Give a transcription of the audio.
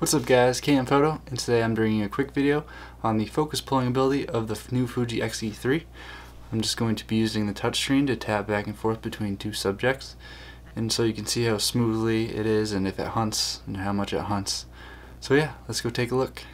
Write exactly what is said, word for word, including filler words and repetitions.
What's up guys, K M Photo, and today I'm doing a quick video on the focus pulling ability of the new Fuji X E three. I'm just going to be using the touchscreen to tap back and forth between two subjects, and so you can see how smoothly it is and if it hunts and how much it hunts. So yeah, let's go take a look.